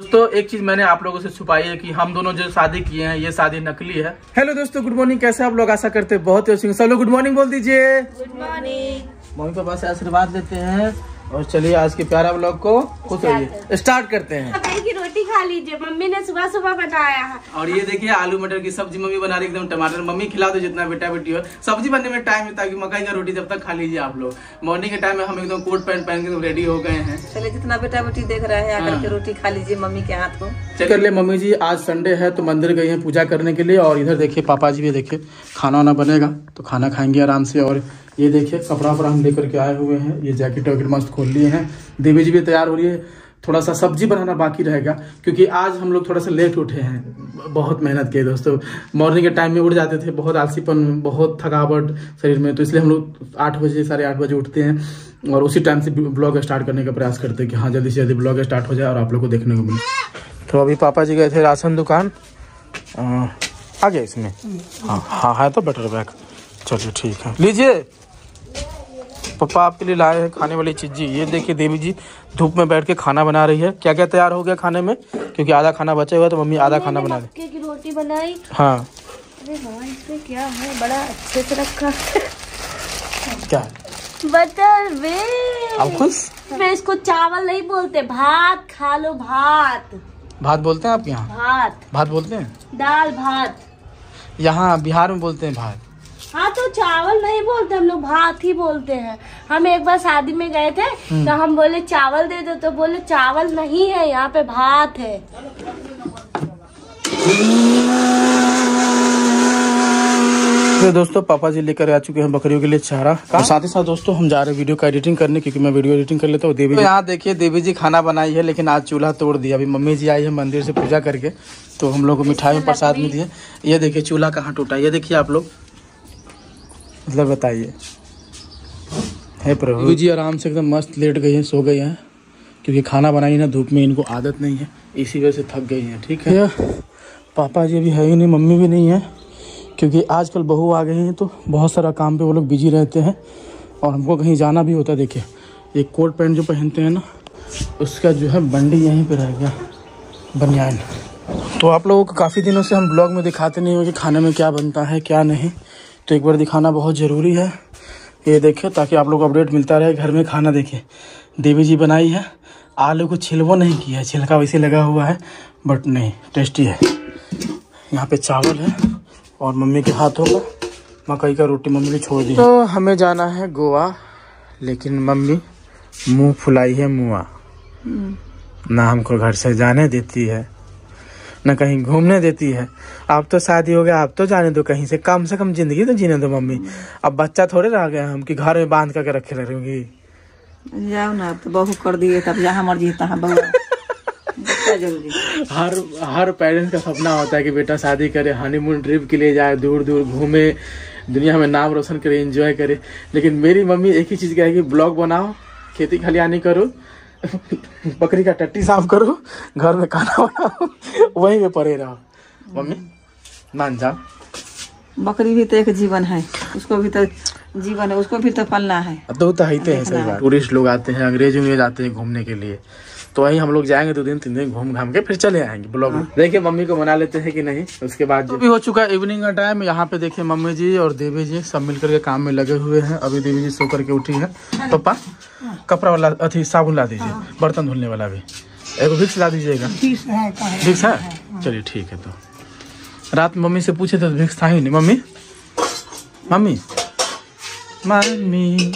दोस्तों एक चीज मैंने आप लोगों से छुपाई है कि हम दोनों जो शादी किए हैं ये शादी नकली है। हेलो दोस्तों, गुड मॉर्निंग। कैसे आप लोग? आशा करते हैं बहुत ही अच्छे। सब लोग गुड मॉर्निंग बोल दीजिए। Good morning. मम्मी पापा से आशीर्वाद लेते हैं और चलिए आज के प्यारा ब्लॉग को खुश होइए स्टार्ट करते हैं। मटर की रोटी खा लीजिए, मम्मी ने सुबह सुबह बनाया है। और ये देखिए आलू मटर की सब्जी मम्मी बना रही, एकदम टमाटर। मम्मी खिला दो जितना बेटा बेटी हो, सब्जी बनने में टाइम है ताकि मकई का रोटी जब तक खा लीजिए आप लोग। मॉर्निंग के टाइम में हम एकदम कोट पैंट पहन के रेडी हो गए हैं। चलिए जितना बेटा बेटी देख रहे हैं आकर के रोटी खा लीजिए मम्मी के हाथ को। चलिए ले मम्मी जी, आज संडे है तो मंदिर गई है पूजा करने के लिए। और इधर देखिए पापा जी भी देखिए खाना वाना बनेगा तो खाना खाएंगे आराम से। और ये देखिए कपड़ा वपड़ा हम लेकर के आए हुए हैं, ये जैकेट वैकेट मस्त खोल लिए हैं। देवी जी भी तैयार हो रही है, थोड़ा सा सब्जी बनाना बाकी रहेगा क्योंकि आज हम लोग थोड़ा सा लेट उठे हैं। बहुत मेहनत की दोस्तों, मॉर्निंग के टाइम में उठ जाते थे, बहुत आलसीपन, बहुत थकावट शरीर में, तो इसलिए हम लोग 8 बजे साढ़े 8 बजे उठते हैं और उसी टाइम से ब्लॉग स्टार्ट करने का प्रयास करते हैं कि हाँ जल्दी से जल्दी ब्लॉग स्टार्ट हो जाए और आप लोग को देखने को मिले। तो अभी पापा जी गए थे राशन दुकान, आ गया इसमें। हाँ हाँ है तो बेटर बैग, चलिए ठीक है लीजिए। पापा आपके लिए लाए हैं खाने वाली चीज़ जी। ये देखिए देवी जी धूप में बैठ के खाना बना रही है। क्या क्या तैयार हो गया खाने में, क्योंकि आधा खाना बचा हुआ है तो मम्मी आधा खाना बना रही है। रोटी बनाई। हाँ अरे हाँ, इसमें क्या है, बड़ा अच्छे से रखा क्या बटर वे। अब खुश, मैं इसको चावल नहीं बोलते, भात खा लो। भात भात बोलते हैं आपके यहाँ? भात भात बोलते हैं, दाल भात। यहाँ बिहार में बोलते हैं भात। हाँ तो चावल नहीं बोलते हम लोग, भात ही बोलते हैं। हम एक बार शादी में गए थे तो हम बोले चावल दे दो तो बोले चावल नहीं है यहाँ पे, भात है। तो दोस्तों पापा जी लेकर आ चुके हैं बकरियों के लिए चारा। और साथ ही साथ दोस्तों हम जा रहे हैं वीडियो का एडिटिंग करने, क्योंकि मैं वीडियो एडिटिंग कर लेता हूँ। देवी यहाँ देखिए देवी जी खाना बनाई है लेकिन आज चूल्हा तोड़ दिया। अभी मम्मी जी आई है मंदिर से पूजा करके तो हम लोग को मिठाई में प्रसाद में दिए। ये देखिए चूल्हा कहाँ टूटा, ये देखिए आप लोग, मतलब बताइए। हे प्रभु जी आराम से एकदम मस्त लेट गई हैं, सो गई हैं क्योंकि खाना बनाई ना धूप में, इनको आदत नहीं है, इसी वजह से थक गई हैं। ठीक है, पापा जी भी है ही नहीं, मम्मी भी नहीं है क्योंकि आजकल बहू आ गई हैं तो बहुत सारा काम पे वो लोग बिजी रहते हैं और हमको कहीं जाना भी होता है। देखिए ये कोट पैंट जो पहनते हैं ना उसका जो है बंडी यहीं पर रह गया, बनियान। तो आप लोगों को काफ़ी दिनों से हम ब्लॉग में दिखाते नहीं हो कि खाने में क्या बनता है क्या नहीं, तो एक बार दिखाना बहुत ज़रूरी है। ये देखिए ताकि आप लोग को अपडेट मिलता रहे घर में खाना। देखिए देवी जी बनाई है, आलू को छिलवो नहीं किया है, छिलका वैसे लगा हुआ है बट नहीं टेस्टी है। यहाँ पे चावल है और मम्मी के हाथों का मकई का रोटी मम्मी ने छोड़ दी। तो हमें जाना है गोवा, लेकिन मम्मी मुँह फुलाई है मुआ ना, हमको घर से जाने देती है ना कहीं घूमने देती है। आप तो शादी हो गया, आप तो जाने दो कहीं से कम जिंदगी तो जीने दो मम्मी। अब बच्चा थोड़े रह गया हम कि घर में बांध करके रखे रहेंगे। जाओ ना, तो बहू कर दिए तब जहाँ मर्जी तहाँ बहू। हर पेरेंट्स का सपना होता है कि बेटा शादी करे, हनीमून ट्रिप के लिए जाए, दूर दूर घूमे, दुनिया में नाम रोशन करे, इंजॉय करे। लेकिन मेरी मम्मी एक ही चीज़ कहेगी, ब्लॉग बनाओ, खेती खलियानी करो, बकरी का टट्टी साफ करो, घर में खाना बनाओ, वहीं पे पड़े रहो। मम्मी मान जा, बकरी भी तो एक जीवन है, उसको भी तो जीवन है, उसको भी तो पालना है। दो तो ही है, सही बात। टूरिस्ट लोग आते हैं, अंग्रेज उंग्रेज आते हैं घूमने के लिए, तो वहीं हम लोग जाएंगे 2 दिन 3 दिन घूम घाम के फिर चले आएंगे ब्लॉग। देखिए मम्मी को मना लेते हैं कि नहीं। उसके बाद तो भी हो चुका है इवनिंग का टाइम। यहाँ पे देखिए मम्मी जी और देवी जी सब मिलकर के काम में लगे हुए हैं। अभी देवी जी सो करके उठी है। पापा कपड़ा वाला अथी साबुन ला दीजिए, बर्तन धुलने वाला भी, एगो विक्स ला दीजिएगा। विक्स है, चलिए ठीक है। तो रात मम्मी से पूछे तो विक्स था ही नहीं। मम्मी मम्मी मम्मी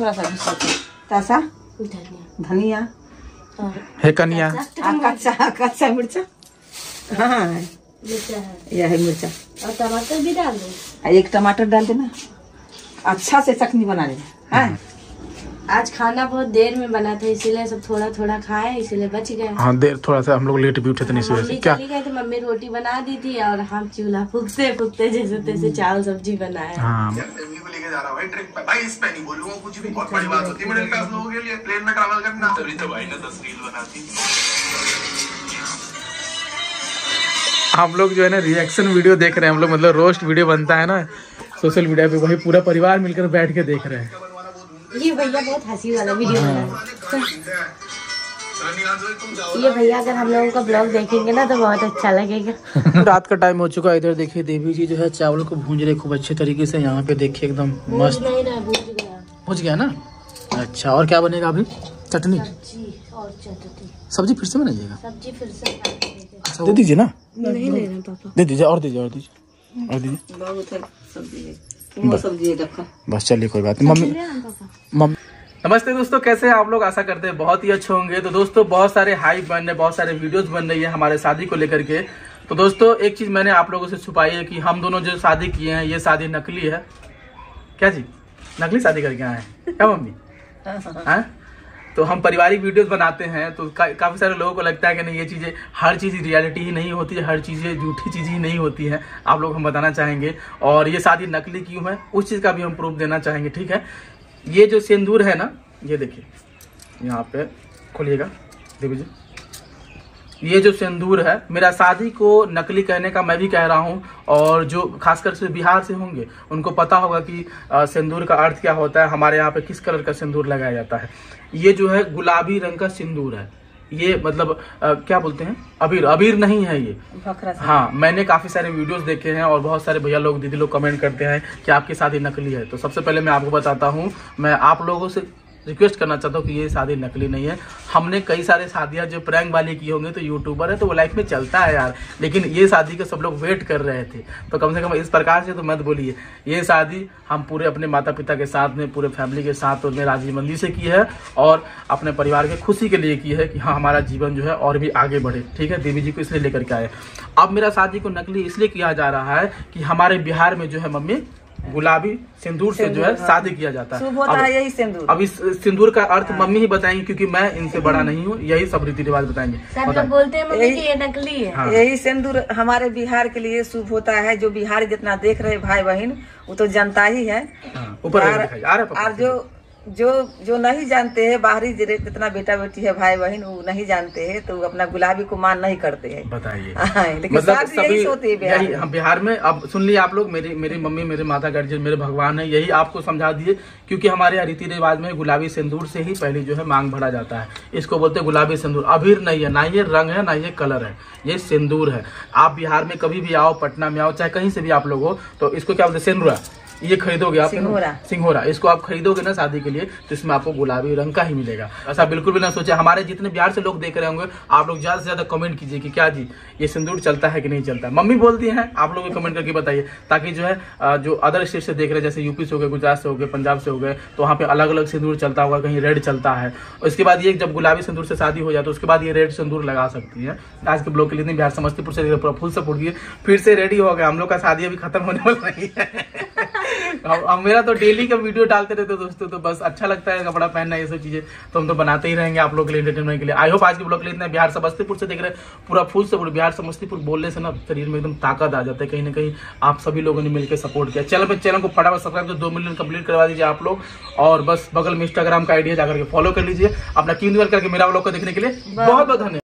थोड़ा सा धनिया है, कनिया कच्चा मिर्चा, हाँ यह है मिर्चा, और टमाटर भी डाल दो, एक टमाटर डाल देना, अच्छा से चटनी बना लेना। हाँ आज खाना बहुत देर में बना था इसीलिए सब थोड़ा थोड़ा खाए, इसीलिए बच गया। हाँ देर थोड़ा सा हम लोग लेट भी उठे थे इस वजह से। क्या गए थे, मम्मी रोटी बना दी थी और हम चूल्हा फूकते फूकते जैसे तैसे चावल सब्जी बनाए। हाँ जा रहा भाई ट्रिप पे, भाई इस पे नहीं बोलूंगा कुछ भी, बहुत बड़ी बात होती है मिडिल क्लास लोगों के लिए प्लेन में ट्रैवल करना। तभी तो भाई ने 10 रील बनाती। हम लोग जो है ना रिएक्शन वीडियो देख रहे हैं हम लोग, मतलब रोस्ट वीडियो बनता है ना सोशल मीडिया पे, वही पूरा परिवार मिलकर बैठ के देख रहे हैं। ये भैया बहुत हंसी वाला वीडियो बना। ये भैया अगर हम लोगों का ब्लॉग देखेंगे ना तो बहुत अच्छा लगेगा। रात का टाइम हो चुका है। इधर देखिए देवी जी जो है चावल को भूंज रहे खूब अच्छे तरीके से। यहाँ पे देखिए एकदम मस्त भूंज गया ना। अच्छा और क्या बनेगा अभी? चटनी और चटनी। सब्जी फिर से बनाइएगा? सब्जी फिर से दे दीजिए ना। नहीं लेना पापा। दे दीजिए और दीजिए और दीजिए और दीजिए। बस चलिए कोई बात नहीं। मम्मी नमस्ते दोस्तों, कैसे हैं आप लोग? आशा करते हैं बहुत ही अच्छे होंगे। तो दोस्तों बहुत सारे हाइप बन रहे, बहुत सारे वीडियोस बन रही है हमारे शादी को लेकर के। तो दोस्तों एक चीज मैंने आप लोगों से छुपाई है कि हम दोनों जो शादी किए हैं ये शादी नकली है। क्या जी नकली शादी करके आए हैं क्या मम्मी? हाँ तो हम पारिवारिक वीडियोस बनाते हैं तो काफ़ी सारे लोगों को लगता है कि नहीं ये चीज़ें हर चीज़ रियलिटी ही नहीं होती है, हर चीज़ें झूठी चीज़ ही नहीं होती हैं। आप लोग हम बताना चाहेंगे और ये शादी नकली क्यों है उस चीज़ का भी हम प्रूफ देना चाहेंगे, ठीक है। ये जो सिंदूर है ना ये देखिए यहाँ पे खोलिएगा देवी जी, ये जो सिंदूर है मेरा शादी को नकली कहने का मैं भी कह रहा हूँ। और जो खासकर से बिहार से होंगे उनको पता होगा कि सिंदूर का अर्थ क्या होता है, हमारे यहाँ पे किस कलर का सिंदूर लगाया जाता है। ये जो है गुलाबी रंग का सिंदूर है, ये मतलब क्या बोलते हैं अबीर, अबीर नहीं है ये, हाँ। मैंने काफी सारे वीडियोस देखे हैं और बहुत सारे भैया लोग दीदी लोग कमेंट करते हैं कि आपकी शादी नकली है। तो सबसे पहले मैं आपको बताता हूँ, मैं आप लोगों से रिक्वेस्ट करना चाहता हूँ कि ये शादी नकली नहीं है। हमने कई सारे शादियाँ जो प्रैंक वाली की होंगी तो यूट्यूबर है तो वो लाइफ में चलता है यार, लेकिन ये शादी का सब लोग वेट कर रहे थे। तो कम से कम इस प्रकार से तो मत बोलिए। ये शादी हम पूरे अपने माता पिता के साथ में, पूरे फैमिली के साथ में राजी मंदी से की है और अपने परिवार के खुशी के लिए की है कि हाँ हमारा जीवन जो है और भी आगे बढ़े, ठीक है। देवी जी को इसलिए लेकर के आए। अब मेरा शादी को नकली इसलिए किया जा रहा है कि हमारे बिहार में जो है मम्मी गुलाबी सिंदूर से जो है शादी किया जाता है। यही सिंदूर। अब इस सिंदूर का अर्थ मम्मी ही बताएंगी क्योंकि मैं इनसे बड़ा नहीं हूँ, यही सब रीति रिवाज बताएंगे। सब लोग बोलते हैं मम्मी कि ये नकली है। हाँ। यही सिंदूर हमारे बिहार के लिए शुभ होता है। जो बिहार जितना देख रहे भाई बहन वो तो जनता ही है और जो जो नहीं जानते हैं बाहरी जितना बेटा बेटी है भाई बहन वो नहीं जानते हैं तो अपना गुलाबी को मान नहीं करते हैं। बताइए लेकिन मतलब सभी होते हैं बिहार, हाँ, बिहार में। अब सुन लिए आप लोग, मेरी मम्मी मेरे माता गार्जियन मेरे भगवान है, यही आपको समझा दिए क्योंकि हमारे यहाँ रीति रिवाज में गुलाबी सिंदूर से ही पहले जो है मांग भरा जाता है। इसको बोलते हैं गुलाबी सिंदूर। अबीर नहीं है, ना ये रंग है, ना ये कलर है, ये सिंदूर है। आप बिहार में कभी भी आओ, पटना में आओ, चाहे कहीं से भी आप लोग हो तो इसको क्या बोलते हैं सिंदूरा। ये खरीदोगे आप सिंघोरा, इसको आप खरीदोगे ना शादी के लिए तो इसमें आपको गुलाबी रंग का ही मिलेगा। ऐसा बिल्कुल भी ना सोचे। हमारे जितने बिहार से लोग देख रहे होंगे आप लोग ज्यादा से ज्यादा कमेंट कीजिए कि क्या जी ये सिंदूर चलता है कि नहीं चलता। मम्मी बोलती हैं, आप लोग कमेंट करके बताइए ताकि जो है जो अदर स्टेट से देख रहे जैसे यूपी से हो गए, गुजरात से हो गए, पंजाब से हो गए तो वहाँ पे अलग अलग सिंदूर चलता होगा, कहीं रेड चलता है। उसके बाद ये जब गुलाबी सिंदूर से शादी हो जाए तो उसके बाद ये रेड सिंदूर लगा सकती है। आज के ब्लॉग के लिए बिहार समस्तीपुर से फुल सपोर्ट किए। फिर से रेडी हो गए, हम लोग का शादी अभी खत्म होने वाला नहीं है। अब मेरा तो डेली का वीडियो डालते रहते हो दोस्तों तो बस अच्छा लगता है कपड़ा पहनना ये सब चीजें तो हम तो बनाते ही रहेंगे आप लोग के लिए, एंटरटेनमेंट के लिए। आई होप आज के ब्लॉग के लिए इतना। बिहार समस्तीपुर से देख रहे हैं, पूरा फुल सपोर्ट। बिहार समस्तीपुर बोलने से ना शरीर में एकदम ताकत आ जाता है, कहीं ना कहीं आप सभी लोगों ने मिलकर सपोर्ट किया। चैनल को फटाफट सब्सक्राइब कर 2 मिलियन कंप्लीट करवा दीजिए आप लोग। और बस बगल में इंस्टाग्राम का आइडिया जाकर के फॉलो कर लीजिए अपना। कीन करके मेरा ब्लॉग को देखने के लिए बहुत बहुत धन्यवाद।